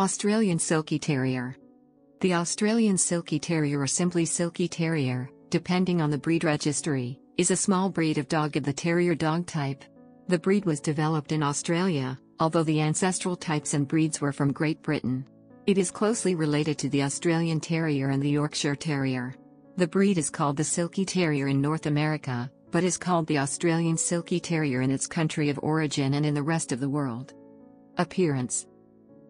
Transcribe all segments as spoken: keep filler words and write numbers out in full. Australian Silky Terrier. The Australian Silky Terrier, or simply Silky Terrier, depending on the breed registry, is a small breed of dog of the terrier dog type. The breed was developed in Australia, although the ancestral types and breeds were from Great Britain. It is closely related to the Australian Terrier and the Yorkshire Terrier. The breed is called the Silky Terrier in North America, but is called the Australian Silky Terrier in its country of origin and in the rest of the world. Appearance.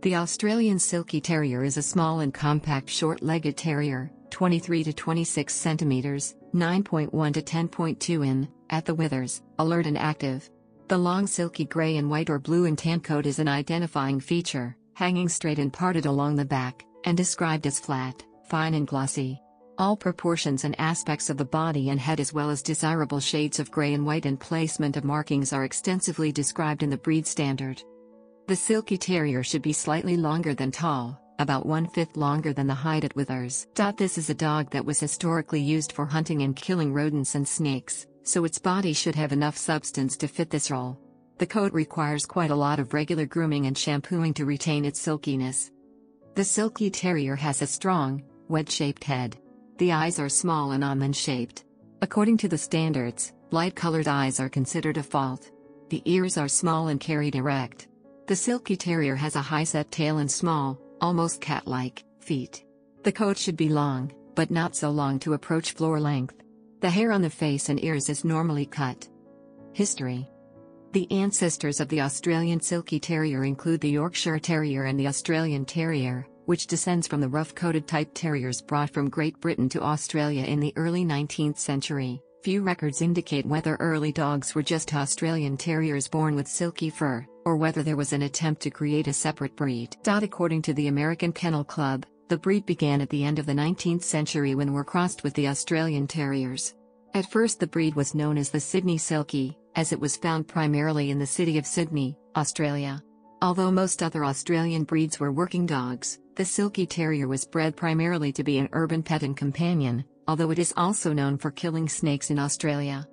The Australian Silky Terrier is a small and compact short-legged terrier, twenty-three to twenty-six centimeters, nine point one to ten point two inches, at the withers, alert and active. The long silky gray and white or blue and tan coat is an identifying feature, hanging straight and parted along the back, and described as flat, fine and glossy. All proportions and aspects of the body and head, as well as desirable shades of gray and white and placement of markings, are extensively described in the breed standard. The Silky Terrier should be slightly longer than tall, about one-fifth longer than the height at withers. This is a dog that was historically used for hunting and killing rodents and snakes, so its body should have enough substance to fit this role. The coat requires quite a lot of regular grooming and shampooing to retain its silkiness. The Silky Terrier has a strong, wedge-shaped head. The eyes are small and almond-shaped. According to the standards, light-colored eyes are considered a fault. The ears are small and carried erect. The Silky Terrier has a high-set tail and small, almost cat-like, feet. The coat should be long, but not so long to approach floor length. The hair on the face and ears is normally cut. History. The ancestors of the Australian Silky Terrier include the Yorkshire Terrier and the Australian Terrier, which descends from the rough-coated type terriers brought from Great Britain to Australia in the early nineteenth century. Few records indicate whether early dogs were just Australian Terriers born with silky fur, or whether there was an attempt to create a separate breed. According to the American Kennel Club, the breed began at the end of the nineteenth century when were crossed with the Australian Terriers. At first the breed was known as the Sydney Silky, as it was found primarily in the city of Sydney, Australia. Although most other Australian breeds were working dogs, the Silky Terrier was bred primarily to be an urban pet and companion, although it is also known for killing snakes in Australia.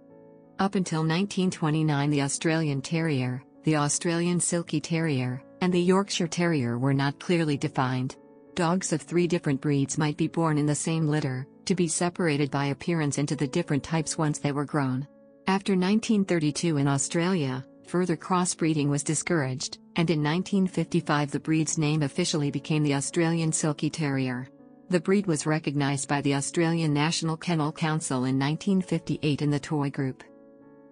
Up until nineteen twenty-nine, the Australian Terrier, the Australian Silky Terrier, and the Yorkshire Terrier were not clearly defined. Dogs of three different breeds might be born in the same litter, to be separated by appearance into the different types once they were grown. After nineteen thirty-two in Australia, further crossbreeding was discouraged, and in nineteen fifty-five the breed's name officially became the Australian Silky Terrier. The breed was recognized by the Australian National Kennel Council in nineteen fifty-eight in the toy group.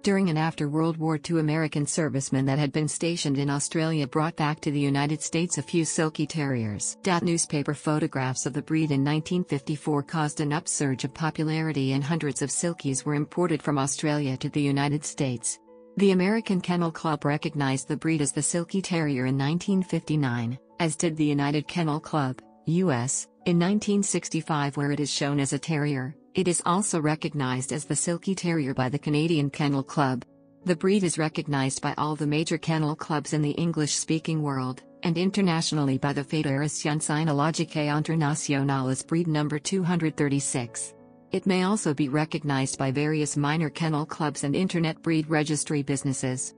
During and after World War Two, American servicemen that had been stationed in Australia brought back to the United States a few Silky Terriers. Newspaper photographs of the breed in nineteen fifty-four caused an upsurge of popularity, and hundreds of Silkies were imported from Australia to the United States. The American Kennel Club recognized the breed as the Silky Terrier in nineteen fifty-nine, as did the United Kennel Club, U S, in nineteen sixty-five, where it is shown as a terrier. It is also recognized as the Silky Terrier by the Canadian Kennel Club. The breed is recognized by all the major kennel clubs in the English-speaking world, and internationally by the Fédération Cynologique Internationale as breed number two hundred thirty-six. It may also be recognized by various minor kennel clubs and internet breed registry businesses.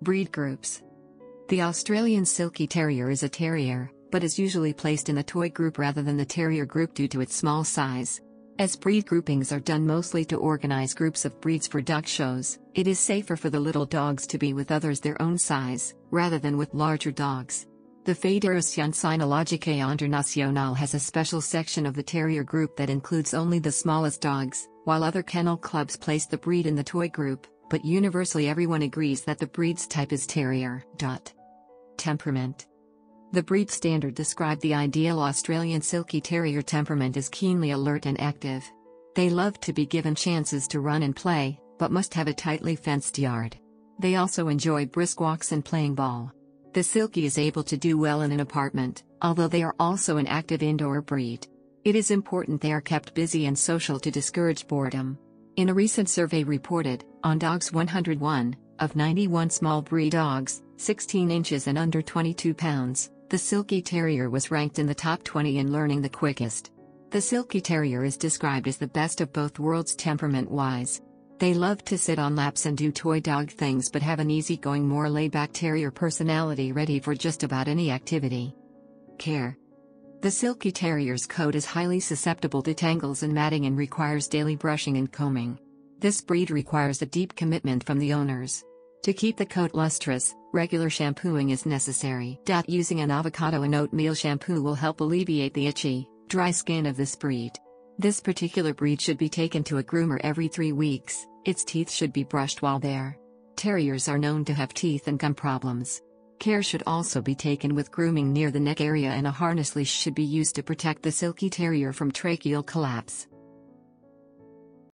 Breed groups. The Australian Silky Terrier is a terrier, but is usually placed in the toy group rather than the terrier group due to its small size. As breed groupings are done mostly to organize groups of breeds for dog shows, it is safer for the little dogs to be with others their own size, rather than with larger dogs. The Fédération Cynologique Internationale has a special section of the terrier group that includes only the smallest dogs, while other kennel clubs place the breed in the toy group, but universally everyone agrees that the breed's type is terrier. Temperament. The breed standard described the ideal Australian Silky Terrier temperament as keenly alert and active. They love to be given chances to run and play, but must have a tightly fenced yard. They also enjoy brisk walks and playing ball. The Silky is able to do well in an apartment, although they are also an active indoor breed. It is important they are kept busy and social to discourage boredom. In a recent survey reported, on dogs one hundred one, of ninety-one small breed dogs, sixteen inches and under twenty-two pounds, the Silky Terrier was ranked in the top twenty in learning the quickest. The Silky Terrier is described as the best of both worlds temperament-wise. They love to sit on laps and do toy dog things, but have an easygoing, more laid-back terrier personality ready for just about any activity. Care. The Silky Terrier's coat is highly susceptible to tangles and matting and requires daily brushing and combing. This breed requires a deep commitment from the owners. To keep the coat lustrous, regular shampooing is necessary. Using an avocado and oatmeal shampoo will help alleviate the itchy, dry skin of this breed. This particular breed should be taken to a groomer every three weeks. Its teeth should be brushed while there. Terriers are known to have teeth and gum problems. Care should also be taken with grooming near the neck area, and a harness leash should be used to protect the Silky Terrier from tracheal collapse.